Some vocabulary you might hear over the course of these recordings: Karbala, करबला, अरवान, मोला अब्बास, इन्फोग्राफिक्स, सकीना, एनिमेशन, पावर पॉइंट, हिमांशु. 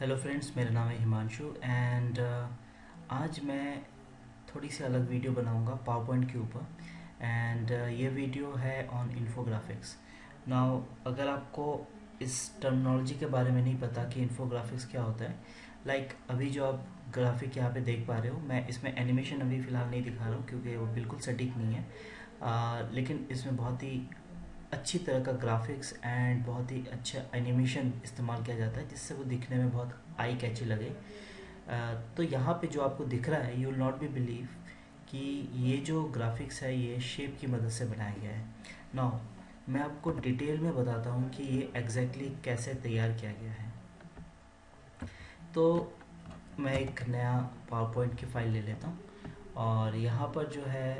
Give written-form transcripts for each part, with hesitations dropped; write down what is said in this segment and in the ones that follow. Hello friends, मेरा नाम है हिमांशु एंड आज मैं थोड़ी सी अलग वीडियो बनाऊंगा पावर पॉइंट के ऊपर एंड ये वीडियो है ऑन इन्फोग्राफिक्स। नाउ अगर आपको इस टर्मिनोलॉजी के बारे में नहीं पता कि इन्फोग्राफिक्स क्या होता है, लाइक अभी जो आप ग्राफिक यहाँ पे देख पा रहे हो, मैं इसमें एनिमेशन अभी फ़िलहाल नहीं दिखा रहा हूँ क्योंकि वो बिल्कुल सटीक नहीं है, लेकिन इसमें बहुत ही अच्छी तरह का ग्राफिक्स एंड बहुत ही अच्छा एनिमेशन इस्तेमाल किया जाता है जिससे वो दिखने में बहुत आई कैची लगे। तो यहाँ पे जो आपको दिख रहा है, you will not be believe कि ये जो ग्राफिक्स है ये शेप की मदद से बनाया गया है। नाउ मैं आपको डिटेल में बताता हूँ कि ये एग्जैक्टली कैसे तैयार किया गया है। तो मैं एक नया पावर पॉइंट की फाइल ले लेता हूँ और यहाँ पर जो है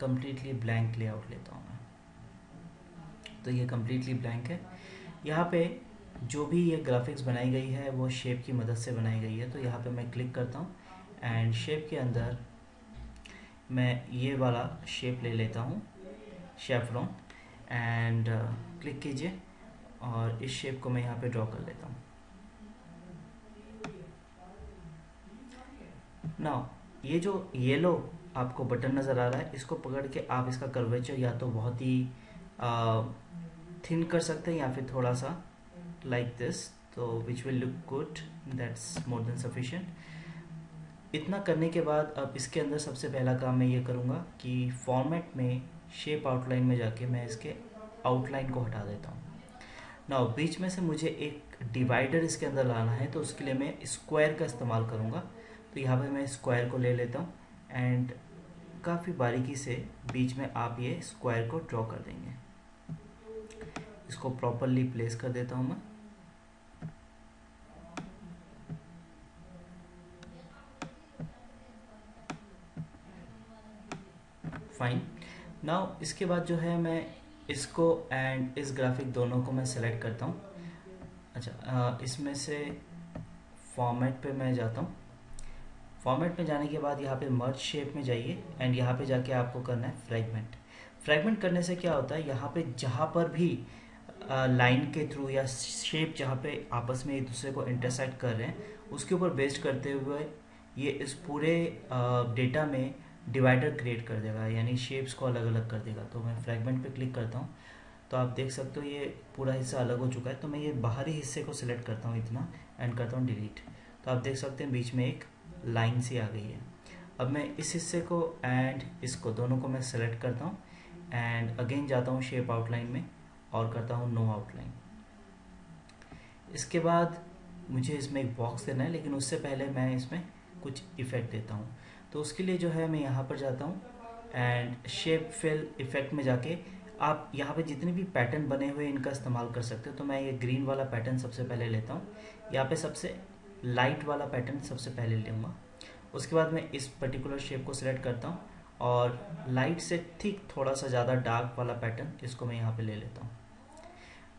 कम्प्लीटली ब्लैंक लेआउट लेता हूँ। तो ये कम्प्लीटली ब्लैंक है। यहाँ पे जो भी ये ग्राफिक्स बनाई गई है वो शेप की मदद से बनाई गई है। तो यहाँ पे मैं क्लिक करता हूँ एंड शेप के अंदर मैं ये वाला शेप ले लेता हूँ, शेफ्रॉन, एंड क्लिक कीजिए और इस शेप को मैं यहाँ पे ड्रॉ कर लेता हूँ। नाउ ये जो येलो आपको बटन नज़र आ रहा है, इसको पकड़ के आप इसका कर्वेचर या तो बहुत ही थिन कर सकते हैं या फिर थोड़ा सा लाइक दिस, तो which will look good, that's more than sufficient. इतना करने के बाद अब इसके अंदर सबसे पहला काम मैं ये करूँगा कि फॉर्मेट में शेप आउटलाइन में जाके मैं इसके आउटलाइन को हटा देता हूँ। नाउ बीच में से मुझे एक डिवाइडर इसके अंदर लाना है, तो उसके लिए मैं स्क्वायर का इस्तेमाल करूँगा। तो यहाँ पर मैं स्क्वायर को ले लेता हूँ एंड काफ़ी बारीकी से बीच में आप ये स्क्वायर को ड्रॉ कर देंगे। इसको प्रॉपरली प्लेस कर देता हूं मैं। फाइन। नाउ इसके बाद जो है मैं इसको एंड इस ग्राफिक दोनों को मैं सेलेक्ट करता हूं। अच्छा, इसमें से फॉर्मेट पे मैं जाता हूं। फॉर्मेट में जाने के बाद यहाँ पे मर्ज शेप में जाइए एंड यहाँ पे जाके आपको करना है फ्रैगमेंट। फ्रैगमेंट करने से क्या होता है, यहाँ पे जहाँ पर भी लाइन के थ्रू या शेप जहाँ पे आपस में एक दूसरे को इंटरसेक्ट कर रहे हैं, उसके ऊपर बेस्ड करते हुए ये इस पूरे डेटा में डिवाइडर क्रिएट कर देगा, यानी शेप्स को अलग अलग कर देगा। तो मैं फ्रैगमेंट पे क्लिक करता हूँ तो आप देख सकते हो ये पूरा हिस्सा अलग हो चुका है। तो मैं ये बाहरी हिस्से को सिलेक्ट करता हूँ इतना एंड करता हूँ डिलीट। तो आप देख सकते हैं बीच में एक लाइन सी आ गई है। अब मैं इस हिस्से को एंड इसको दोनों को मैं सेलेक्ट करता हूँ एंड अगेन जाता हूँ शेप आउटलाइन में और करता हूँ नो आउटलाइन। इसके बाद मुझे इसमें एक बॉक्स देना है, लेकिन उससे पहले मैं इसमें कुछ इफ़ेक्ट देता हूँ। तो उसके लिए जो है मैं यहाँ पर जाता हूँ एंड शेप फिल इफ़ेक्ट में जाके आप यहाँ पे जितने भी पैटर्न बने हुए इनका इस्तेमाल कर सकते हो। तो मैं ये ग्रीन वाला पैटर्न सबसे पहले लेता हूँ, यहाँ पर सबसे लाइट वाला पैटर्न सबसे पहले लूँगा। उसके बाद मैं इस पर्टिकुलर शेप को सिलेक्ट करता हूँ और लाइट से ठीक थोड़ा सा ज़्यादा डार्क वाला पैटर्न इसको मैं यहाँ पे ले लेता हूँ।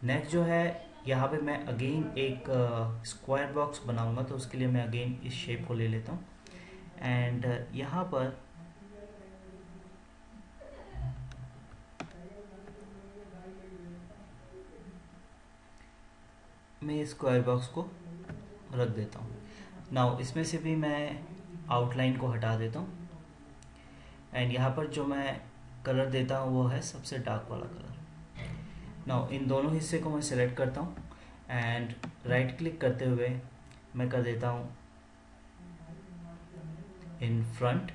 नेक्स्ट जो है यहाँ पे मैं अगेन एक स्क्वायर बॉक्स बनाऊँगा, तो उसके लिए मैं अगेन इस शेप को ले लेता हूँ एंड यहाँ पर मैं स्क्वायर बॉक्स को रख देता हूँ। नाउ इसमें से भी मैं आउटलाइन को हटा देता हूँ एंड यहाँ पर जो मैं कलर देता हूँ वो है सबसे डार्क वाला कलर। नाउ इन दोनों हिस्से को मैं सेलेक्ट करता हूँ एंड राइट क्लिक करते हुए मैं कर देता हूँ इन फ्रंट।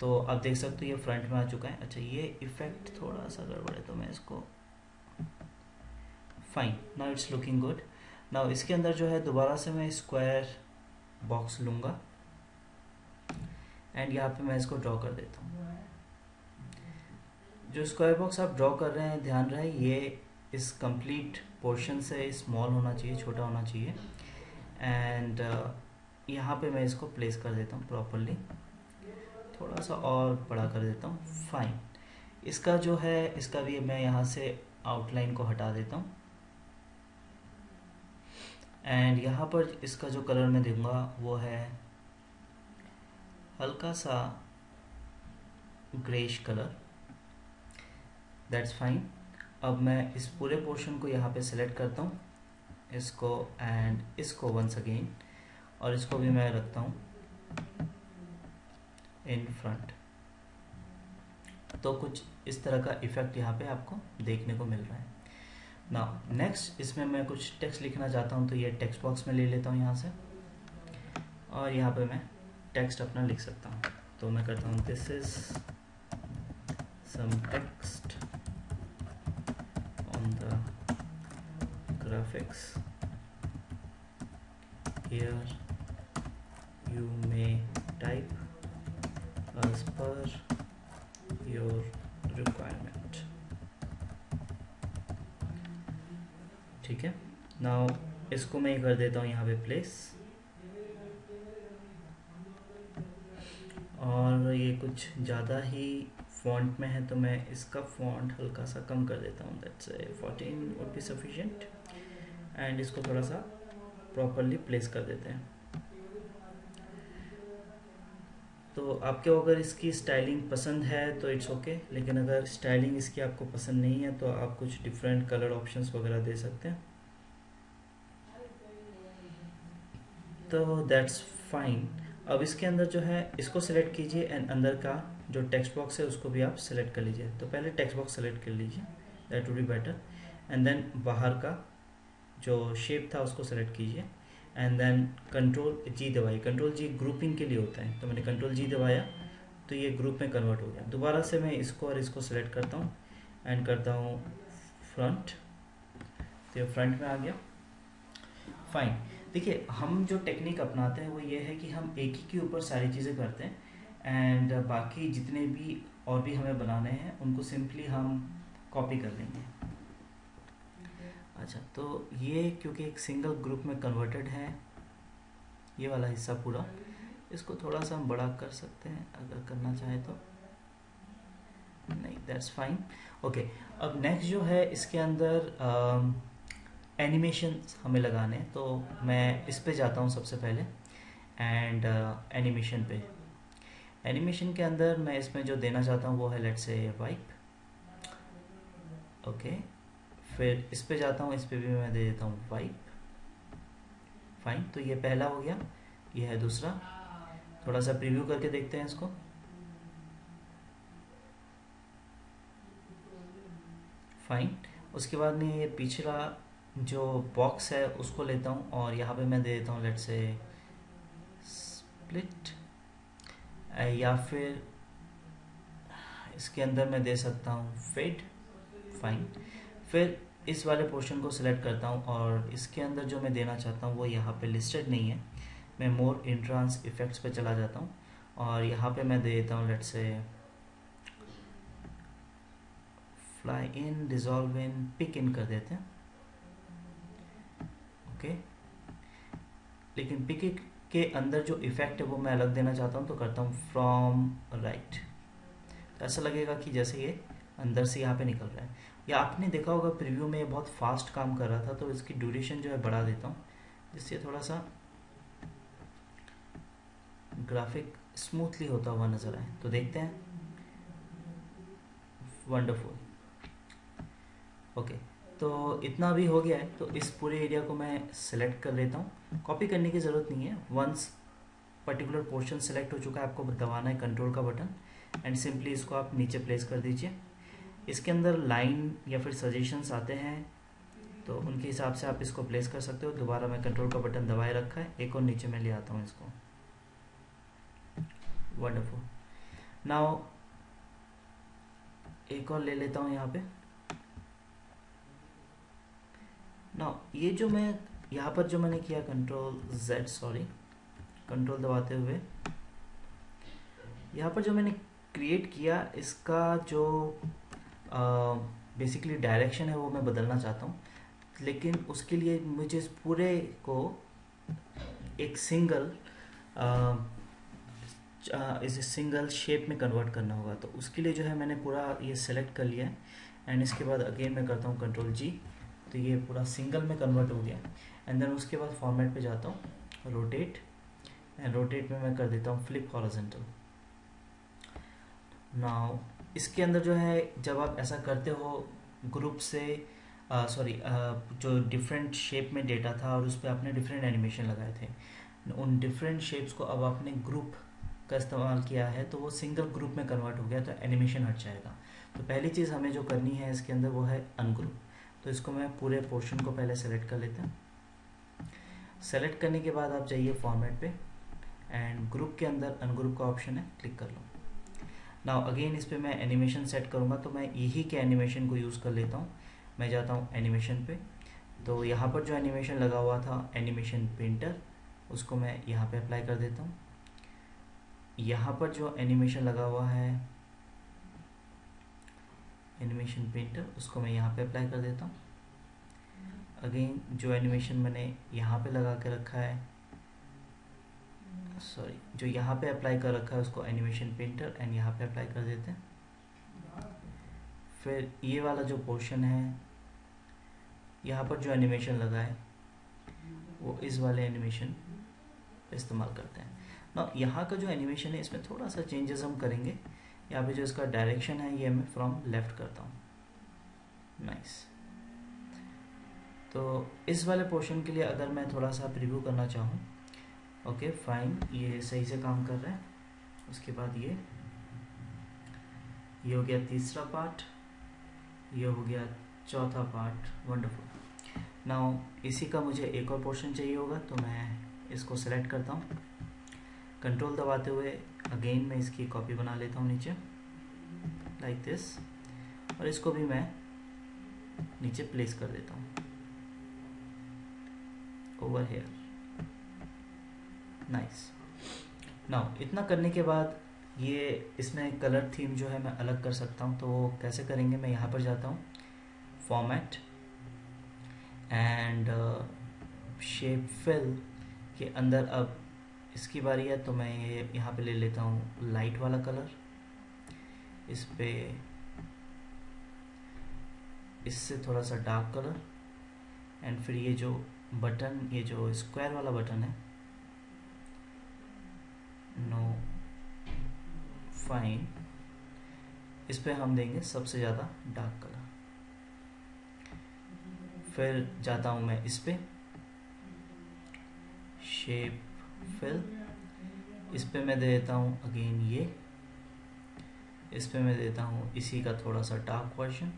तो आप देख सकते हो ये फ्रंट में आ चुका है। अच्छा, ये इफेक्ट थोड़ा सा गड़बड़ है तो मैं इसको fine. Now it's looking good. Now इसके अंदर जो है दोबारा से मैं स्क्वायर बॉक्स लूँगा एंड यहाँ पे मैं इसको ड्रॉ कर देता हूँ। जो स्क्वायर बॉक्स आप ड्रॉ कर रहे हैं, ध्यान रहे ये इस कंप्लीट पोर्शन से स्मॉल होना चाहिए, छोटा होना चाहिए एंड यहाँ पे मैं इसको प्लेस कर देता हूँ प्रॉपरली, थोड़ा सा और बड़ा कर देता हूँ। फाइन। इसका जो है इसका भी मैं यहाँ से आउटलाइन को हटा देता हूँ एंड यहाँ पर इसका जो कलर मैं दूँगा वो है हल्का सा ग्रेश कलर, दैट्स फाइन। अब मैं इस पूरे पोर्शन को यहाँ पे सेलेक्ट करता हूँ इसको एंड इसको वंस अगेन, और इसको भी मैं रखता हूँ इन फ्रंट। तो कुछ इस तरह का इफेक्ट यहाँ पे आपको देखने को मिल रहा है। नाउ नेक्स्ट इसमें मैं कुछ टेक्स्ट लिखना चाहता हूँ, तो ये टेक्स्ट बॉक्स में ले लेता हूँ यहाँ से, और यहाँ पे मैं टेक्स्ट अपना लिख सकता हूँ। तो मैं करता हूँ this is some text on the graphics, here you may type as per your requirement। ठीक है, नाउ इसको मैं कर देता हूँ यहाँ पे प्लेस, और ये कुछ ज़्यादा ही फॉन्ट में है तो मैं इसका फॉन्ट हल्का सा कम कर देता हूँ, that's 14 would be sufficient, and इसको थोड़ा सा प्रॉपरली प्लेस कर देते हैं। तो आपके अगर इसकी स्टाइलिंग पसंद है तो इट्स ओके, लेकिन अगर स्टाइलिंग इसकी आपको पसंद नहीं है तो आप कुछ डिफरेंट कलर ऑप्शंस वगैरह दे सकते हैं। तो दैट्स फाइन। अब इसके अंदर जो है इसको सेलेक्ट कीजिए एंड अंदर का जो टेक्स्ट बॉक्स है उसको भी आप सेलेक्ट कर लीजिए। तो पहले टेक्स्ट बॉक्स सेलेक्ट कर लीजिए, that would be better, and then बाहर का जो शेप था उसको सेलेक्ट कीजिए एंड देन कंट्रोल-G दबाइए। कंट्रोल-G ग्रुपिंग के लिए होता है, तो मैंने कंट्रोल-G दबाया तो ये ग्रुप में कन्वर्ट हो गया। दोबारा से मैं इसको और इसको सेलेक्ट करता हूँ एंड करता हूँ फ्रंट, तो ये फ्रंट में आ गया। फाइन। देखिए हम जो टेक्निक अपनाते हैं वो ये है कि हम एक ही के ऊपर सारी चीज़ें करते हैं, एंड बाकी जितने भी और भी हमें बनाने हैं उनको सिंपली हम कॉपी कर लेंगे। अच्छा, तो ये क्योंकि एक सिंगल ग्रुप में कन्वर्टेड है ये वाला हिस्सा पूरा, इसको थोड़ा सा हम बड़ा कर सकते हैं अगर करना चाहे तो, नहीं दैट्स फाइन। ओके, अब नेक्स्ट जो है इसके अंदर एनिमेशन हमें लगाने, तो मैं इस पे जाता हूँ सबसे पहले एंड एनिमेशन पे। एनिमेशन के अंदर मैं इसमें जो देना चाहता हूँ वो है लेट्स से वाइप। ओके, फिर इस पे जाता हूँ, इस पे भी मैं दे देता हूँ वाइप। फाइन, तो ये पहला हो गया, ये है दूसरा। थोड़ा सा प्रीव्यू करके देखते हैं इसको। फाइन, उसके बाद में ये पिछला जो बॉक्स है उसको लेता हूँ और यहाँ पे मैं दे देता हूँ लेट्स से स्प्लिट, या फिर इसके अंदर मैं दे सकता हूँ फेड। फाइन, फिर इस वाले पोर्शन को सिलेक्ट करता हूँ और इसके अंदर जो मैं देना चाहता हूँ वो यहाँ पे लिस्टेड नहीं है। मैं मोर इंट्रांस इफेक्ट्स पे चला जाता हूँ और यहाँ पे मैं दे देता हूँ let's say fly in, dissolve in, pick in कर देते हैं। ओके, लेकिन पिक इन के अंदर जो इफेक्ट है वो मैं अलग देना चाहता हूँ, तो करता हूँ फ्रॉम राइट। ऐसा लगेगा कि जैसे ये अंदर से यहाँ पे निकल रहा है, या आपने देखा होगा प्रीव्यू में ये बहुत फास्ट काम कर रहा था, तो इसकी ड्यूरेशन जो है बढ़ा देता हूँ जिससे थोड़ा सा ग्राफिक स्मूथली होता हुआ नज़र आए। तो देखते हैं, वंडरफुल। ओके, तो इतना भी हो गया है, तो इस पूरे एरिया को मैं सेलेक्ट कर लेता हूँ। कॉपी करने की ज़रूरत नहीं है, वंस पर्टिकुलर पोर्शन सेलेक्ट हो चुका है आपको दबाना है कंट्रोल का बटन एंड सिंपली इसको आप नीचे प्लेस कर दीजिए। इसके अंदर लाइन या फिर सजेशंस आते हैं तो उनके हिसाब से आप इसको प्लेस कर सकते हो। दोबारा मैं कंट्रोल का बटन दबाए रखा है, एक और नीचे में ले आता हूँ इसको। वंडरफुल। नाउ एक और ले लेता हूँ यहाँ पे। नाउ ये जो मैं यहाँ पर जो मैंने किया कंट्रोल दबाते हुए यहाँ पर जो मैंने क्रिएट किया, इसका जो बेसिकली डायरेक्शन है वो मैं बदलना चाहता हूँ, लेकिन उसके लिए मुझे इस पूरे को एक सिंगल शेप में कन्वर्ट करना होगा। तो उसके लिए जो है मैंने पूरा ये सेलेक्ट कर लिया है एंड इसके बाद अगेन मैं करता हूँ कंट्रोल-G, तो ये पूरा सिंगल में कन्वर्ट हो गया। एंड देन उसके बाद फॉर्मेट पे जाता हूँ, रोटेट, एंड रोटेट में मैं कर देता हूँ फ्लिप हॉरिजॉन्टल। नाउ इसके अंदर जो है जब आप ऐसा करते हो ग्रुप से सॉरी जो डिफरेंट शेप में डेटा था और उस पर आपने डिफरेंट एनिमेशन लगाए थे, उन डिफरेंट शेप्स को अब आपने ग्रुप का इस्तेमाल किया है तो वो सिंगल ग्रुप में कन्वर्ट हो गया, तो एनिमेशन हट जाएगा। तो पहली चीज़ हमें जो करनी है इसके अंदर वो है अनग्रुप। तो इसको मैं पूरे पोर्शन को पहले सेलेक्ट कर लेता हूँ। सेलेक्ट करने के बाद आप जाइए फॉर्मेट पे एंड ग्रुप के अंदर अनग्रुप का ऑप्शन है, क्लिक कर लो। नाउ अगेन इस पर मैं एनिमेशन सेट करूँगा तो मैं यही के एनिमेशन को यूज़ कर लेता हूँ। मैं जाता हूँ एनिमेशन पे, तो यहाँ पर जो एनिमेशन लगा हुआ था एनिमेशन प्रिंटर, उसको मैं यहाँ पे अप्लाई कर देता हूँ। यहाँ पर जो एनिमेशन लगा हुआ है एनिमेशन प्रिंटर, उसको मैं यहाँ पे अप्लाई कर देता हूँ। अगेन जो एनिमेशन मैंने यहाँ पे लगा के रखा है, सॉरी जो यहाँ पे अप्लाई कर रखा है उसको एनिमेशन प्रिंटर एंड यहाँ पे अप्लाई कर देते हैं। फिर ये वाला जो पोर्शन है यहाँ पर जो एनिमेशन लगा है वो इस वाले एनिमेशन इस्तेमाल करते हैं। ना यहाँ का जो एनिमेशन है इसमें थोड़ा सा चेंजेस हम करेंगे। यहाँ पे जो इसका डायरेक्शन है ये मैं फ्रॉम लेफ़्ट करता हूँ। नाइस। तो इस वाले पोर्शन के लिए अगर मैं थोड़ा सा प्रीव्यू करना चाहूँ, ओके फाइन, ये सही से काम कर रहा है। उसके बाद ये हो गया तीसरा पार्ट, ये हो गया चौथा पार्ट, वंडरफुल। नाउ इसी का मुझे एक और पोर्शन चाहिए होगा तो मैं इसको सेलेक्ट करता हूँ। कंट्रोल दबाते हुए अगेन मैं इसकी कॉपी बना लेता हूँ नीचे लाइक दिस, और इसको भी मैं नीचे प्लेस कर देता हूँ ओवर हेयर। नाइस। नाउ इतना करने के बाद ये इसमें कलर थीम जो है मैं अलग कर सकता हूँ। तो वो कैसे करेंगे, मैं यहाँ पर जाता हूँ फॉर्मेट एंड शेप फिल के अंदर अब इसकी बारी है, तो मैं ये यहाँ पे ले लेता हूँ लाइट वाला कलर। इस पे इससे थोड़ा सा डार्क कलर एंड फिर ये जो बटन, ये जो स्क्वायर वाला बटन है, नो फाइन, इस पे हम देंगे सबसे ज़्यादा डार्क कलर। फिर जाता हूँ मैं इस पे शेप फिल, इस पे मैं दे देता हूँ अगेन ये, इस पे मैं देता हूँ इसी का थोड़ा सा डार्क वर्जन,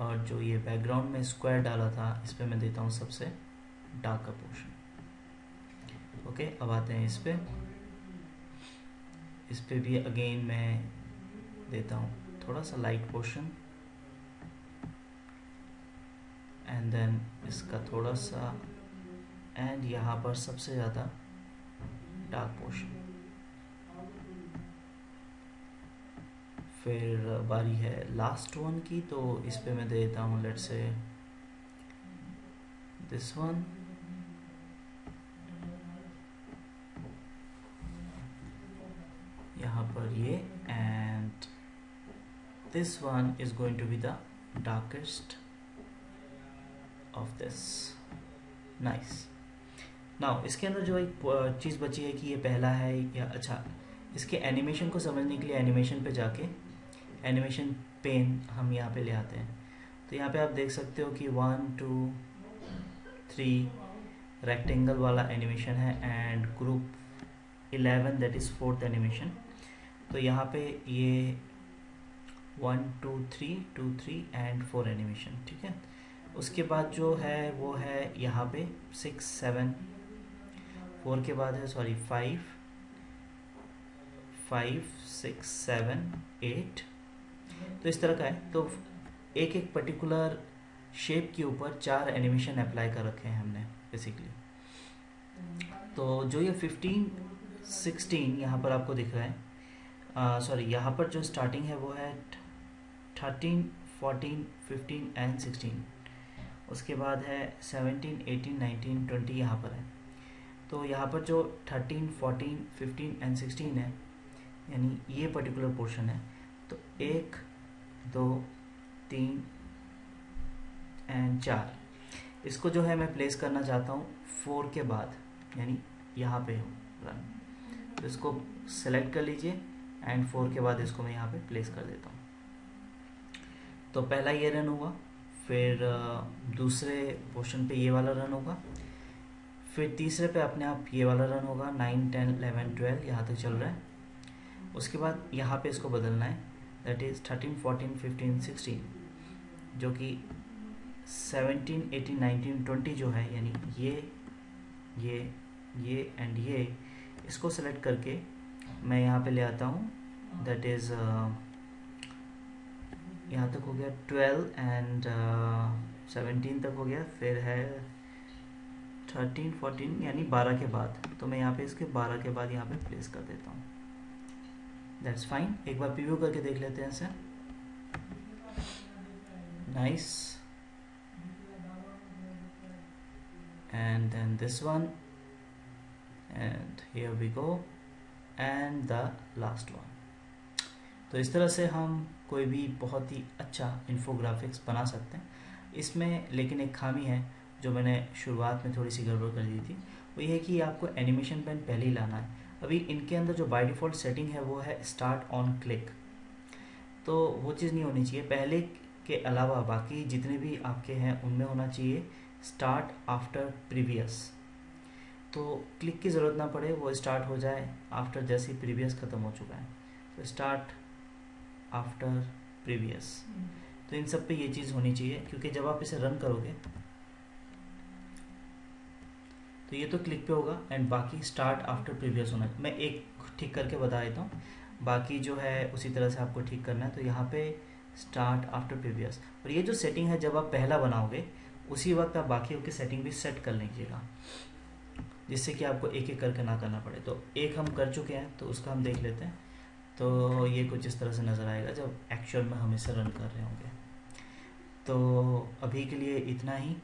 और जो ये बैकग्राउंड में स्क्वायर डाला था इस पे मैं देता हूँ सबसे डार्क का पोर्शन। ओके अब आते हैं इस पे भी अगेन मैं देता हूँ थोड़ा सा लाइट पोर्शन एंड देन इसका थोड़ा सा, एंड यहाँ पर सबसे ज़्यादा डार्क पोर्शन। फिर बारी है लास्ट वन की, तो इस पे मैं दे देता हूँ लेट्स से दिस वन, यहाँ पर ये, and this one is going to be the darkest of this. Nice. Now इसके अंदर जो एक चीज़ बची है कि ये पहला है या अच्छा, इसके एनिमेशन को समझने के लिए एनिमेशन पे जाके एनिमेशन पेन हम यहाँ पे ले आते हैं। तो यहाँ पे आप देख सकते हो कि 1 2 3 रेक्टेंगल वाला एनिमेशन है and group 11 that is 4th एनिमेशन। तो यहाँ पे ये 1 2 3 2 3 एंड 4 एनिमेशन, ठीक है। उसके बाद जो है वो है यहाँ पे 6 7, 4 के बाद है सॉरी 5 5 6 7 8। तो इस तरह का है। तो एक पर्टिकुलर शेप के ऊपर 4 एनिमेशन अप्लाई कर रखे हैं हमने बेसिकली। तो जो ये 15 16 यहाँ पर आपको दिख रहा है, सॉरी यहाँ पर जो स्टार्टिंग है वो है 13 14 15 एंड 16, उसके बाद है 17 18 19 20 यहाँ पर है। तो यहाँ पर जो 13 14 15 एंड 16 है, यानी ये पर्टिकुलर पोर्शन है, तो 1 2 3 एंड 4 इसको जो है मैं प्लेस करना चाहता हूँ 4 के बाद, यानी यहाँ पे हो। तो इसको सेलेक्ट कर लीजिए एंड 4 के बाद इसको मैं यहाँ पे प्लेस कर देता हूँ। तो पहला ये रन हुआ, फिर दूसरे पोर्शन पे ये वाला रन होगा, फिर तीसरे पे अपने आप ये वाला रन होगा, 9 10 11 12 यहाँ तक चल रहा है। उसके बाद यहाँ पे इसको बदलना है, दैट इज़ 13 14 15 16 जो कि 17 18 19 20 जो है, यानी ये एंड ये, इसको सेलेक्ट करके मैं यहाँ पे ले आता हूँ, दैट इज़ यहाँ तक हो गया 12 एंड 17 तक हो गया, फिर है 13 14 यानी 12 के बाद, तो मैं यहाँ पे इसके 12 के बाद यहाँ पे प्लेस कर देता हूँ। दैट्स फाइन, एक बार प्रीव्यू करके देख लेते हैं इसे। Nice, and then this one, and here we go, and the last one. तो इस तरह से हम कोई भी बहुत ही अच्छा इन्फोग्राफिक्स बना सकते हैं। इसमें लेकिन एक खामी है जो मैंने शुरुआत में थोड़ी सी गड़बड़ कर दी थी, वो ये है कि आपको एनिमेशन पेन पहले ही लाना है। अभी इनके अंदर जो बाय डिफ़ॉल्ट सेटिंग है वो है स्टार्ट ऑन क्लिक, तो वो चीज़ नहीं होनी चाहिए। पहले के अलावा बाकी जितने भी आपके हैं उनमें होना चाहिए स्टार्ट आफ्टर प्रीवियस, तो क्लिक की ज़रूरत ना पड़े, वो स्टार्ट हो जाए आफ्टर जैसे ही प्रीवियस ख़त्म हो चुका है, तो स्टार्ट आफ्टर प्रीवियस। तो इन सब पे ये चीज़ होनी चाहिए, क्योंकि जब आप इसे रन करोगे तो ये तो क्लिक पे होगा एंड बाकी स्टार्ट आफ्टर प्रीवियस होना। मैं एक ठीक करके बता देता हूँ, बाकी जो है उसी तरह से आपको ठीक करना है। तो यहाँ पे स्टार्ट आफ्टर प्रीवियस, और ये जो सेटिंग है जब आप पहला बनाओगे उसी वक्त आप बाकियों की सेटिंग भी सेट कर लीजिएगा, जिससे कि आपको एक एक करके ना करना पड़े। तो एक हम कर चुके हैं तो उसका हम देख लेते हैं। तो ये कुछ इस तरह से नज़र आएगा जब एक्चुअल में हम इसे रन कर रहे होंगे। तो अभी के लिए इतना ही,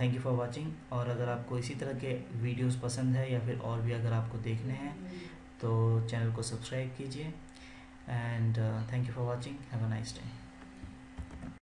थैंक यू फॉर वाचिंग। और अगर आपको इसी तरह के वीडियोस पसंद है या फिर और भी अगर आपको देखने हैं तो चैनल को सब्सक्राइब कीजिए, and thank you for watching, have a nice day.